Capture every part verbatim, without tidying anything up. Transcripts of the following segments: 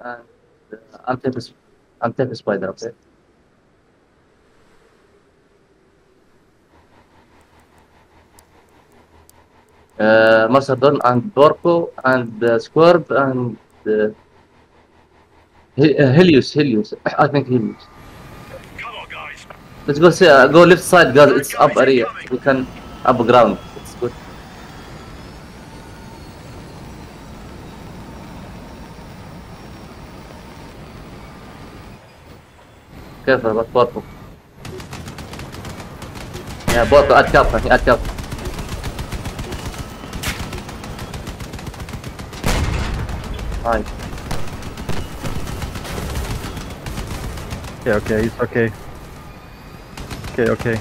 and uh, I'm tempest I'm tempest by that, okay? Uh, Macedon and Borko and uh, Squurb and uh, Helios, Helios. I think Helios. Come on, guys. Let's go see, uh, go left side, guys. It's up area. We can up ground. It's good. Careful about Borko. Yeah, Borko at Kapkan, at Kapkan. Hi. Okay, okay, it's okay. Okay, okay.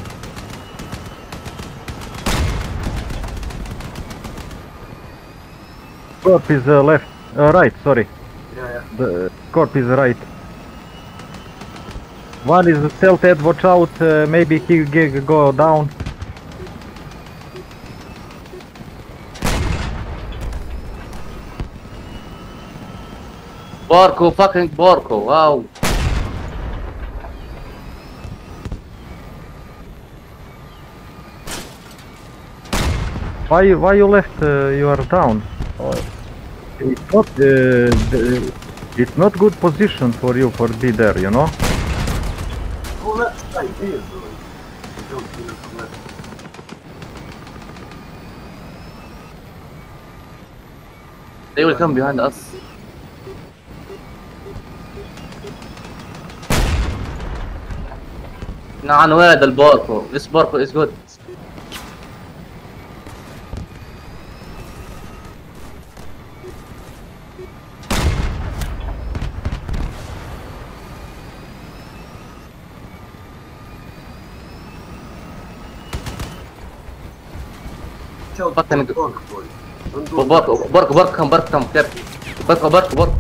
Scorp is uh, left, uh, right, sorry. Yeah, yeah. The Scorp is right. One is tilted, watch out, uh, maybe he go down. Borko, fucking Borko, wow. Why, why you left, uh, you are down? It's not, uh, the, it's not good position for you for be there, you know? Oh, that's the idea, bro. You don't see it from left. They will come behind us. نعم ولد البوركو. This Borko is good. Borko, Borko, Borko, come, Borko, come, Borko, Borko, Borko, Borko.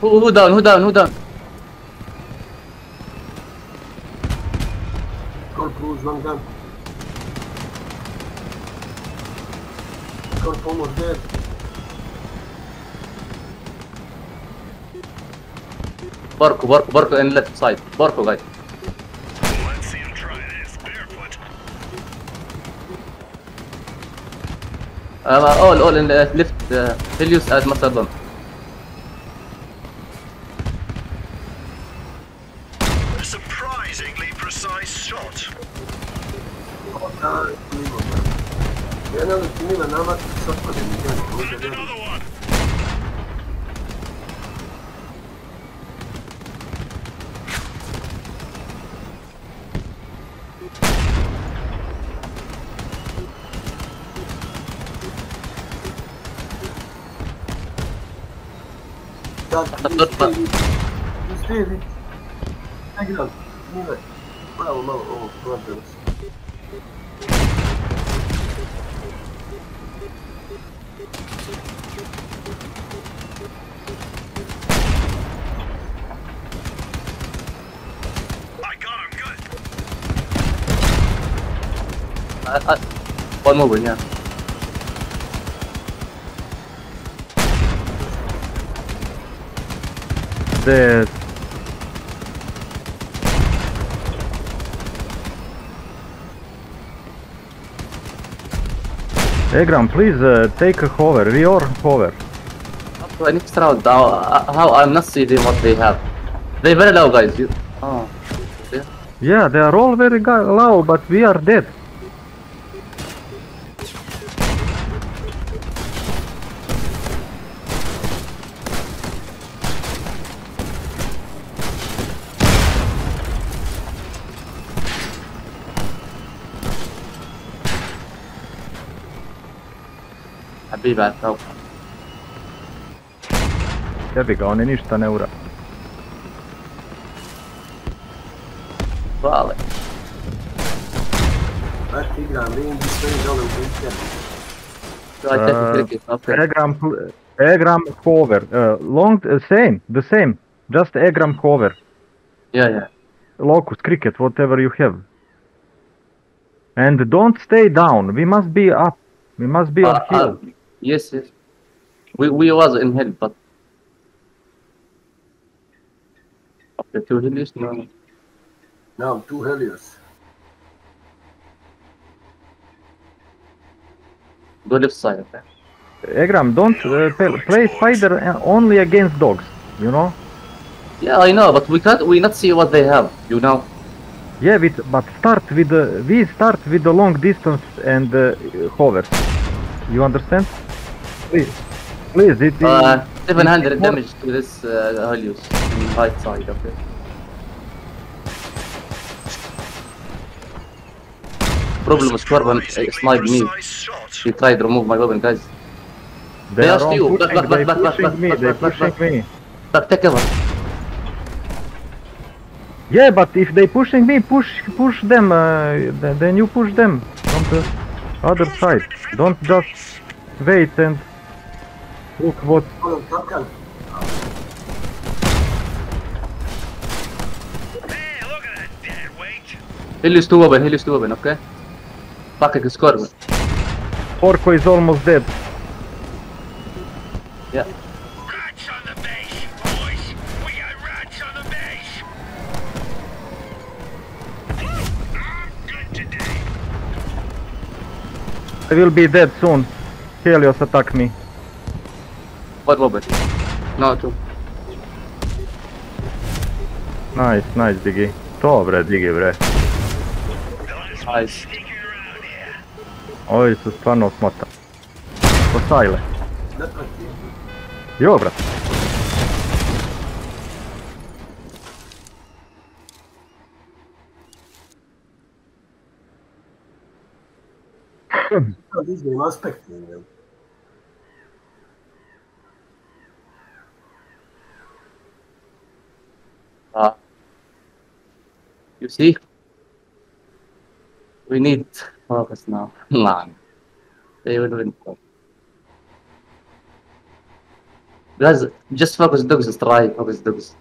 Who, who down? Who down? Who down? Corpo's one down. Corpo almost dead. Borko, Borko, Borko in left side. Borko, guys. Let's see him try this barefoot. Um, all, all in the left. Uh, Helios at Macedon. One more win, yeah. Dead. Egram, please uh, take a hover, we are hover. After next round, how I'm not seeing what they have. They very low, guys. You... Oh. Yeah. Yeah, they are all very low, but we are dead. Bad, no. Jebika, oni ništa ne uradi. Hvala. Baš igram, vidim da sve žele u So I uh, it okay. Egram, Egram cover. Uh, long, uh, same, the same. Just Egram cover. Yeah, yeah. Locust, cricket, whatever you have. And don't stay down. We must be up. We must be uh, up here. Uh, yes, yes. We we was in hell, but after two Helios, no. No, two Helios. Go left side of that. Egram, don't uh, play spider only against dogs. You know. Yeah, I know, but we can't. We not see what they have. You know. Yeah, with, but start with the. We start with the long distance and uh, hover. You understand? Please, please. It, uh, it, seven hundred it damage to this uh, Helios on the right side of it. Problem was Corbin uh, sniped me. He tried to remove my weapon, guys. They, they are on you. Pushing, back, back, back, back, pushing back, me. Back, they back, pushing back. me. Back, take cover. Yeah, but if they pushing me, push push them. Uh, then you push them from the other side. Don't just wait and look what. Hey, look at that dead weight. Helios two open. Helios two open. Okay. Fucking Scorpio. Orko is almost dead. Yeah. I will be dead soon. Helios attack me. What robot? No, two. Nice, nice, Diggy. To, bre, Diggy, bre. Nice. Ovi su stvarno smota. Postajile. Jo, brat. This game was spectating them. Uh, you see? We need focus now. Nah. They will win. Guys, just focus dogs, just try focus dogs.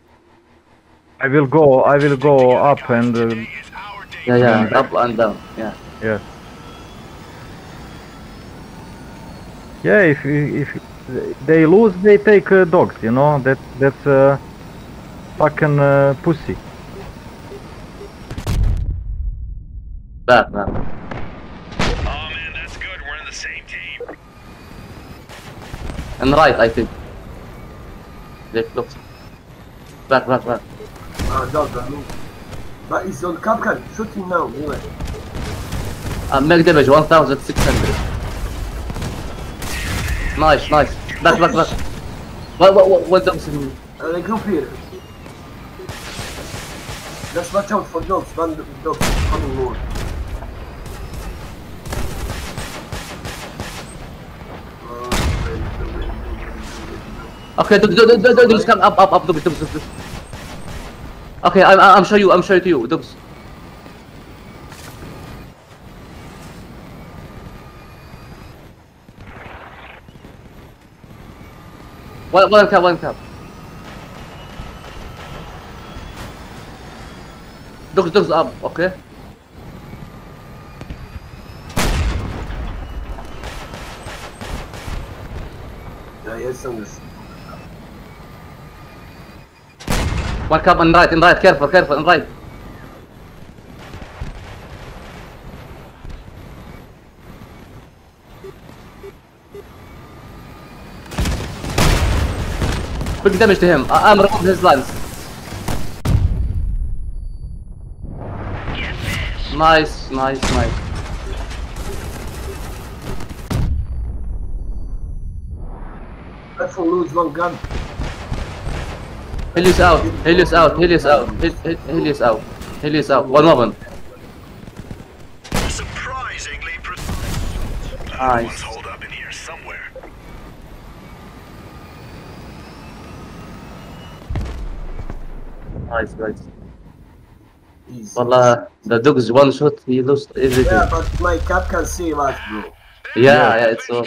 I will go I will go up and uh, yeah yeah up and down. Yeah. Yeah. Yeah, if if they lose, they take uh, dogs. You know that that's uh, fucking uh, pussy. Bad man. Oh man, that's good. We're in the same team. And right, I think. They looked. Bad, bad, bad. Ah, dog, I mean. But it's on Kapkan. Shoot him now, anyway. Uh, make damage one thousand six hundred. Nice, nice. Back, back, back. What, what, what, what dogs in uh, the group here? Just watch out for dogs. One dog coming more. Okay, dogs, dogs, dogs, dogs, come up, up, up, dogs, dogs, dogs. Okay, I'm, I'm sure you, I'm sure to you, dogs. One, one cap, one cap. Dogs, dogs up, okay? Yeah, yes, some is. One cap and right, and right, careful, careful, and right. Big damage to him. I I'm removing his lines. Nice, nice, nice. Let's lose one gun. Helios out. Helios out. Helios out. Helios out. Helios out. One weapon. Surprisingly precise. Nice. Nice, guys. Wallah, the dog's one shot, he lost everything. Yeah, but my cap can save us, bro. Yeah, yeah, it's all.